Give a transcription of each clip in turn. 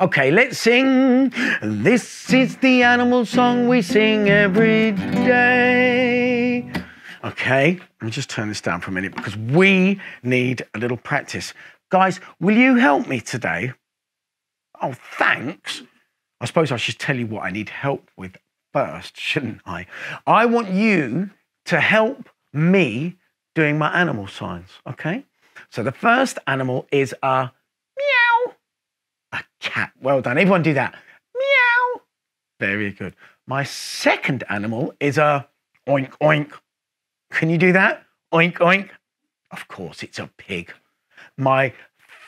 Okay, let's sing. This is the animal song we sing every day. Okay, let me just turn this down for a minute because we need a little practice. Guys, will you help me today? Oh, thanks. I suppose I should tell you what I need help with first, shouldn't I? I want you to help me doing my animal signs, okay? So the first animal is a meow. A cat. Well done. Everyone do that. Meow. Very good. My second animal is a oink, oink. Can you do that? Oink, oink. Of course, it's a pig. My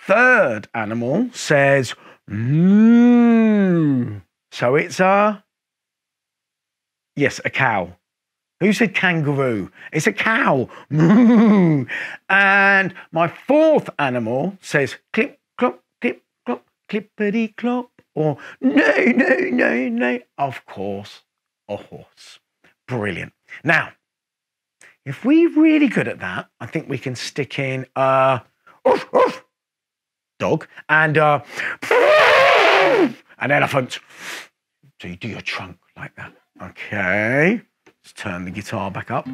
third animal says moo. So it's a, yes, a cow. Who said kangaroo? It's a cow. Moo. And my fourth animal says clip, clop, clip, clop, clippity clop, or no, no, no, no. Of course, a horse. Brilliant. Now, if we're really good at that, I think we can stick in a oof, oof, dog and a an elephant. So you do your trunk like that. Okay. Let's turn the guitar back up.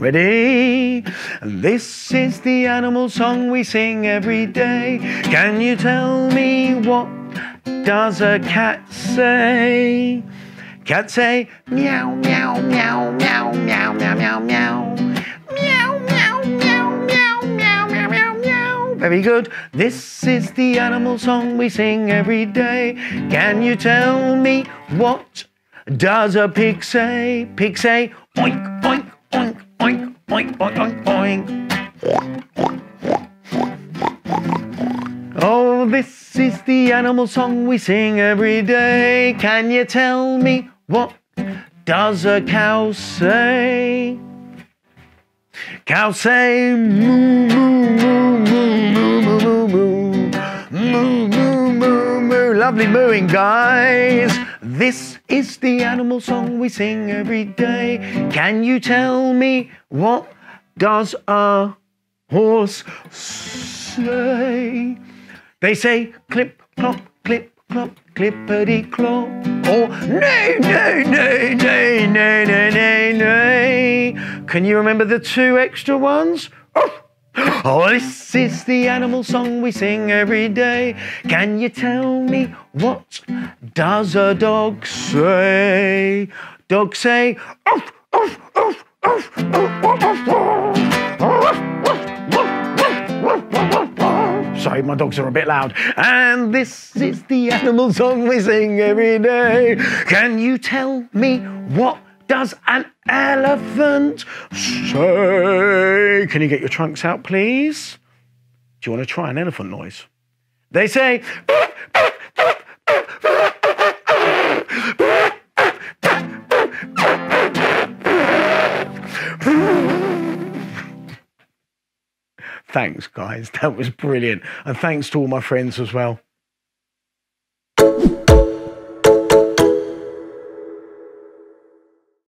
Ready? This is the animal song we sing every day. Can you tell me what does a cat say? Cats say meow, meow, meow, meow, meow, meow, meow, meow. Meow, meow, meow, meow, meow, meow, meow, meow. Very good. This is the animal song we sing every day. Can you tell me what does a pig say? Pig say oink, oink, oink, oink, oink, oink, oink. Oh, this is the animal song we sing every day. Can you tell me what does a cow say? Cow say moo, moo, moo, moo, moo, moo, moo, moo, moo, moo, moo. Lovely mooing, guys. This is the animal song we sing every day. Can you tell me what does a horse say? They say clip, clop, clip, clop, clippity clop, or no, no, no, no, no, no, no, no. Can you remember the two extra ones? Oh. Oh, this is the animal song we sing every day. Can you tell me what does a dog say? Dog say oof, oof, oof, oof, oof, oof, oof, oof. Sorry, my dogs are a bit loud. And this is the animal song we sing every day. Can you tell me what does an elephant say? Can you get your trunks out, please? Do you want to try an elephant noise? They say thanks, guys. That was brilliant. And thanks to all my friends as well.